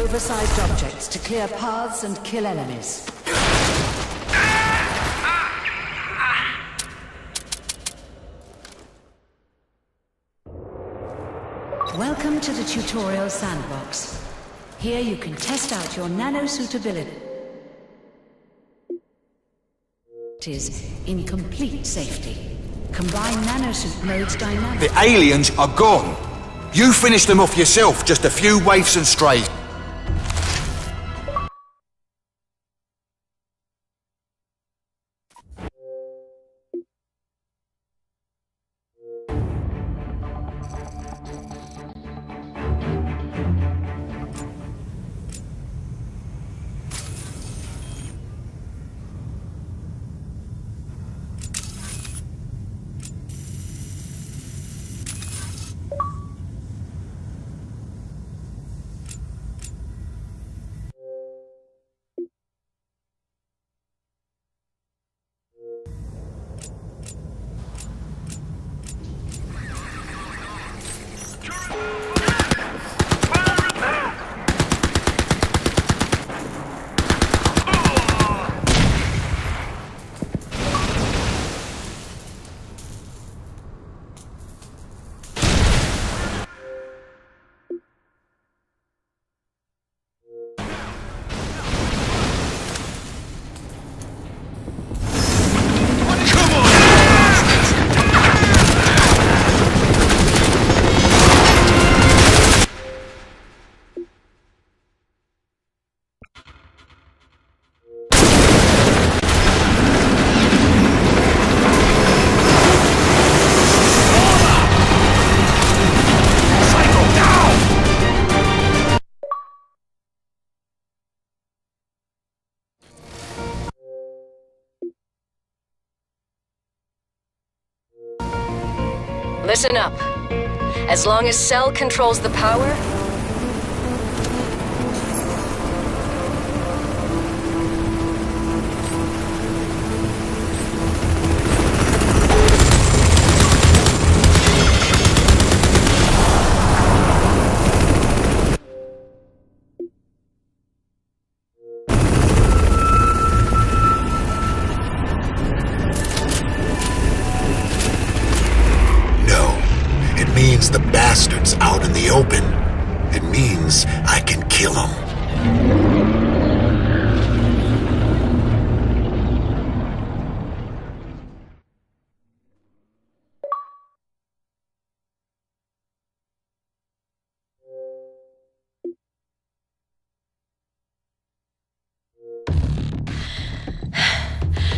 oversized objects to clear paths and kill enemies. Welcome to the tutorial sandbox. Here you can test out your nano suitability in complete safety. Combine nanosuit modes dynamically. The aliens are gone. You finished them off yourself, just a few waifs and strays. Listen up. As long as Cell controls the power,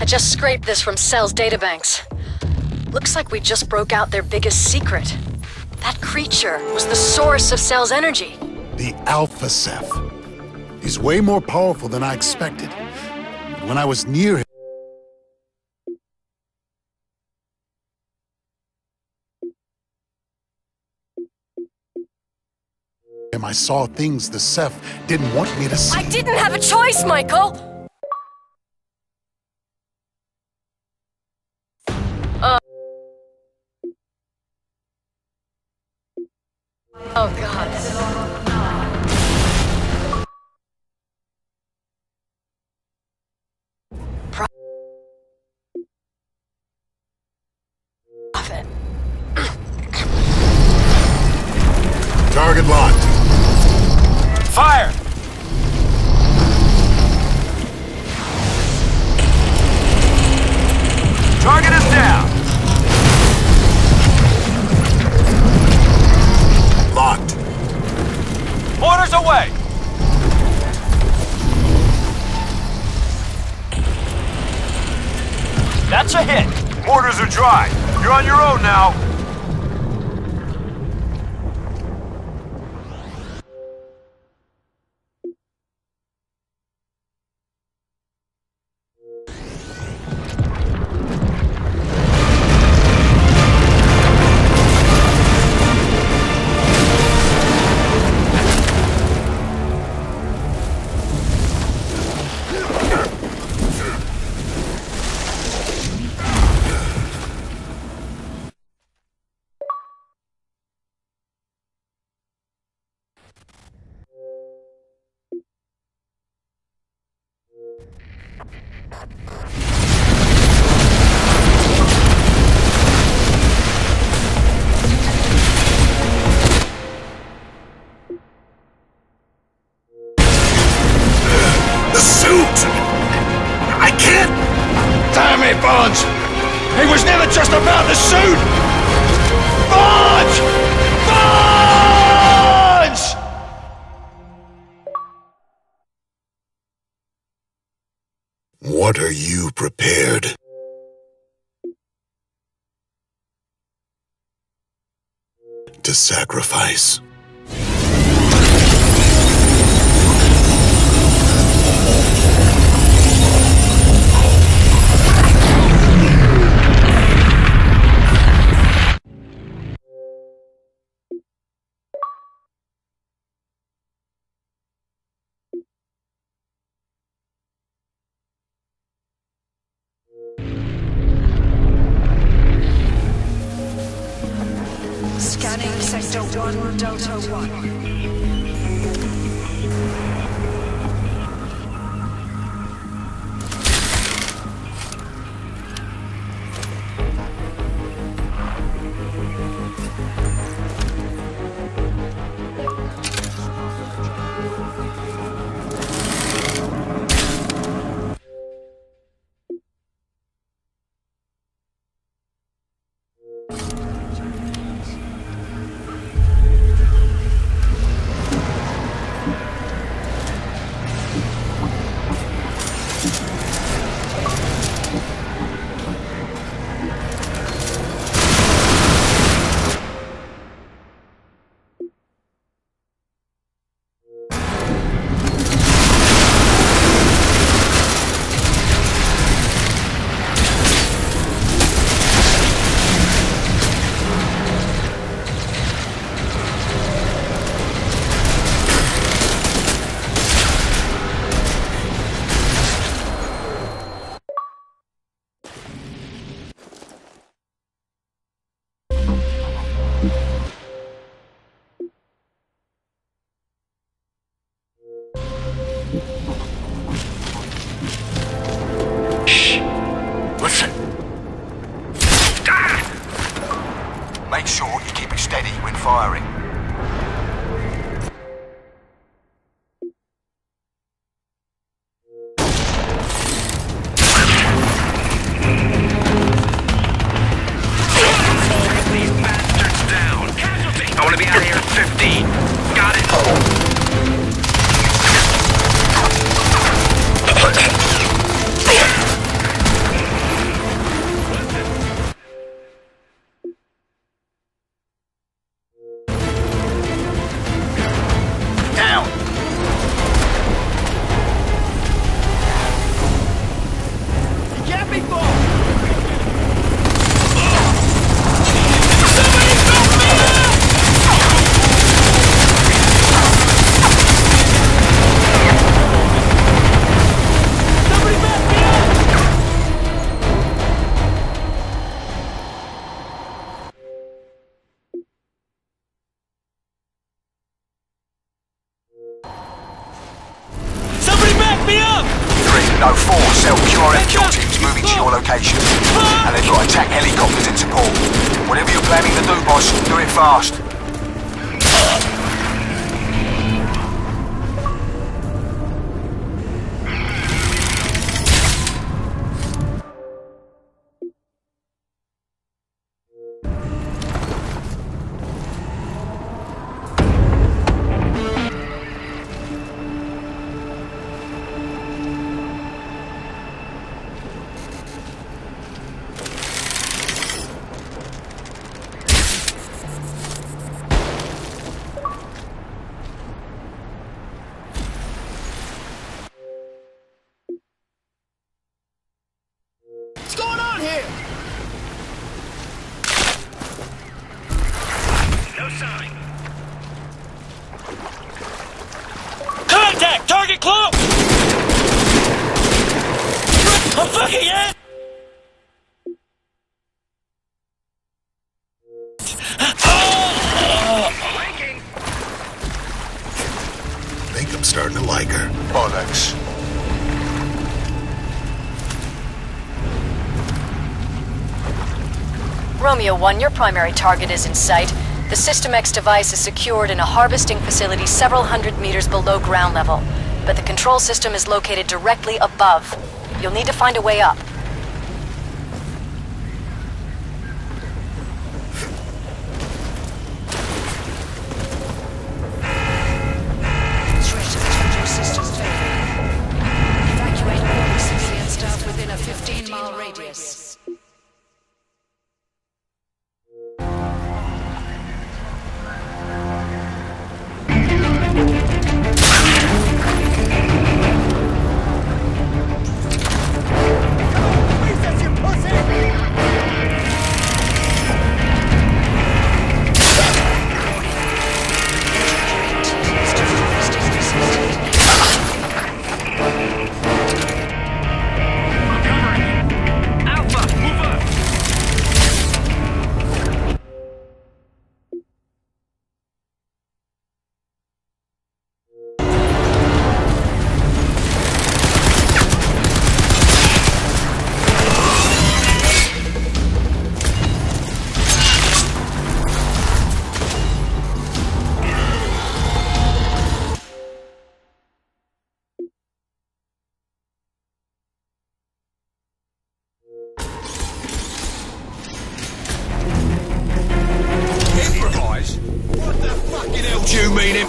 I just scraped this from Cell's databanks. Looks like we just broke out their biggest secret. That creature was the source of Cell's energy. The Alpha Ceph. He's way more powerful than I expected. When I was near him, I saw things the Ceph didn't want me to see. I didn't have a choice, Michael! Oh, God. Profit. Target locked. Fire! Target is down. Locked. Orders away! That's a hit! Orders are dry. You're on your own now. it, Barnes! It was never just about the suit! Barnes! Barnes! What are you prepared? To sacrifice. Scanning Sector 1, Delta 1. Make sure you keep it steady when firing. Take these bastards down! Casualty. I want to be out of here at 15. Got it! No 4, Cell QRF kill teams moving to your location. And they've got attack helicopters in support. Whatever you're planning to do, boss, do it fast. Contact! Target close! I'm fucking in! I think I'm starting to like her. Onyx. Romeo-1, your primary target is in sight. The System X device is secured in a harvesting facility several hundred meters below ground level, but the control system is located directly above. You'll need to find a way up.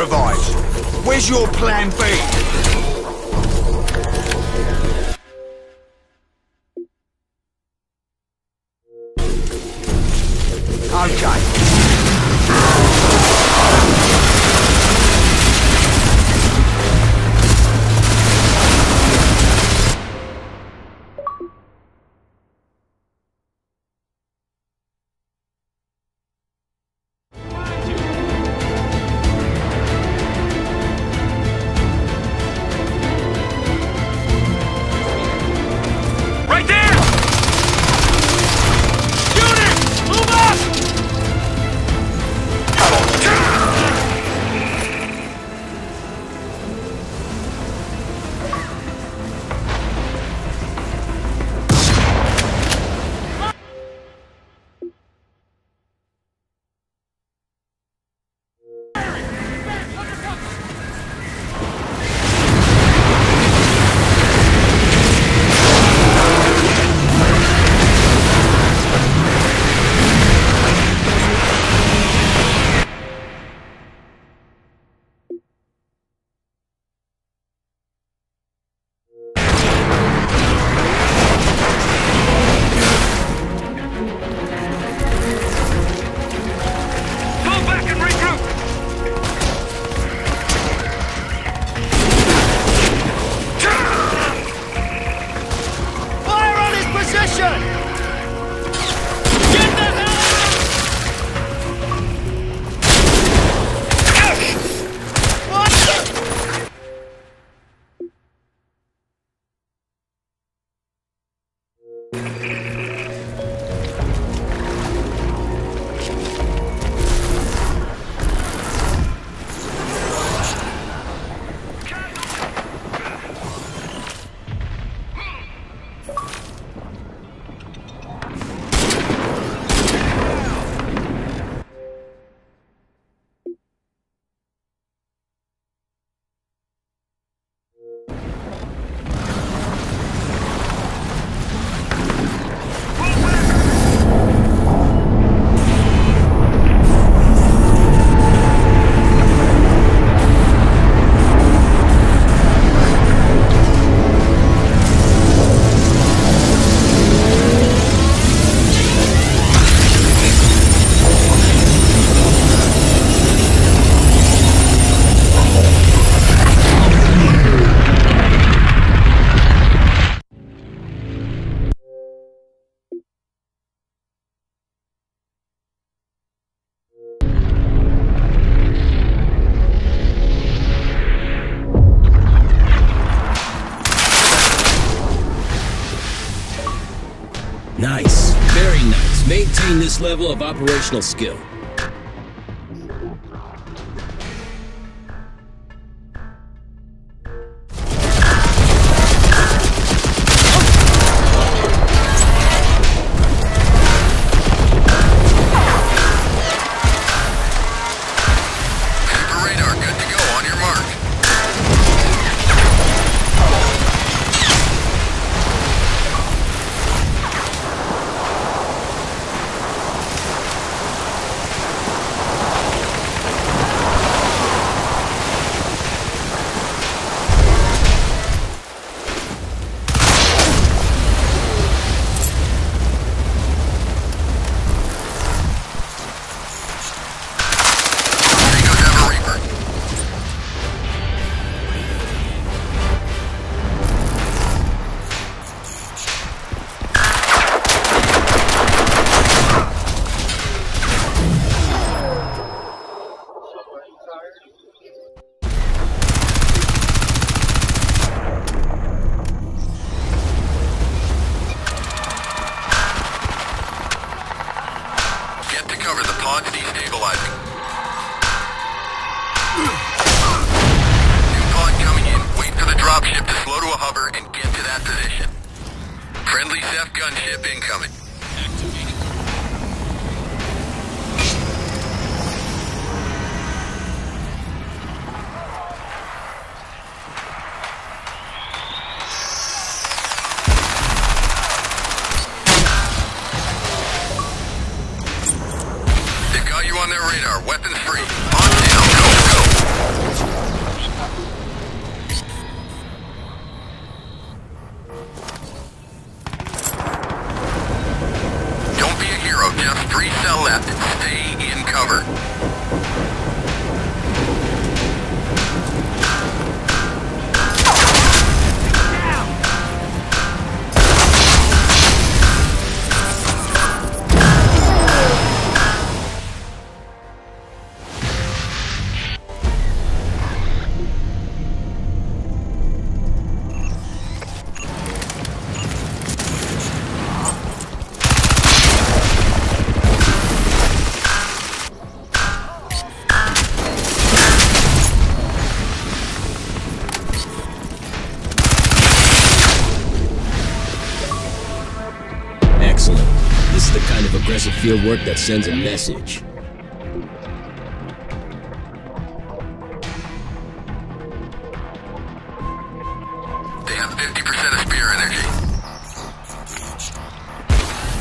improvise. Where's your plan B? Nice. Very nice. Maintain this level of operational skill. Radar, weapons free. On down, go, go! Just 3 cell left. Stay in cover. Field work that sends a message. They have 50% of spear energy.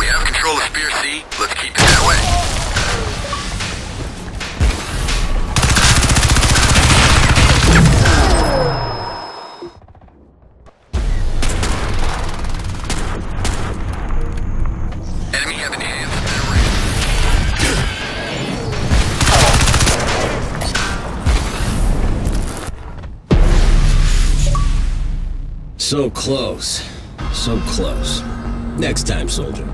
We have control of Spear C. Let's keep it that way. So close. So close. Next time, soldier.